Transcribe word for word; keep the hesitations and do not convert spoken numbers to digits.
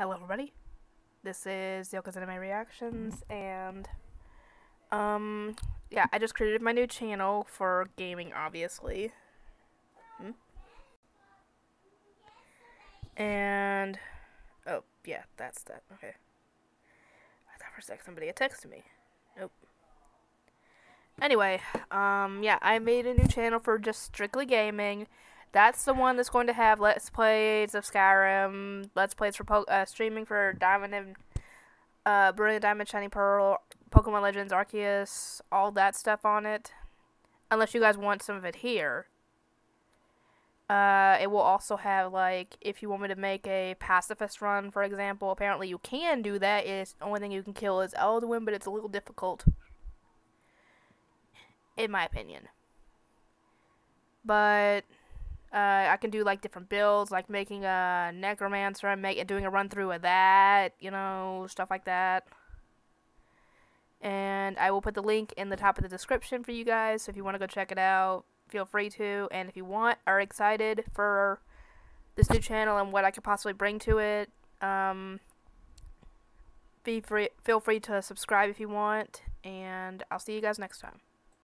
Hello everybody, this is Yoko's Anime Reactions, and, um, yeah, I just created my new channel for gaming, obviously, hmm? and, oh, yeah, that's that, okay, I thought for a sec somebody had texted me, nope, anyway, um, yeah, I made a new channel for just strictly gaming. That's the one that's going to have Let's Plays of Skyrim, Let's Plays for po uh, streaming for Diamond and uh, Brilliant Diamond, Shiny Pearl, Pokemon Legends Arceus, all that stuff on it. Unless you guys want some of it here. Uh, it will also have, like, if you want me to make a pacifist run, for example. Apparently you can do that. It's the only thing you can kill is Elduin, but it's a little difficult. In my opinion. But... Uh, I can do, like, different builds, like making a necromancer and make, doing a run-through of that, you know, stuff like that. And I will put the link in the top of the description for you guys, so if you want to go check it out, feel free to. And if you want, are excited for this new channel and what I could possibly bring to it, um, be free, feel free to subscribe if you want, and I'll see you guys next time.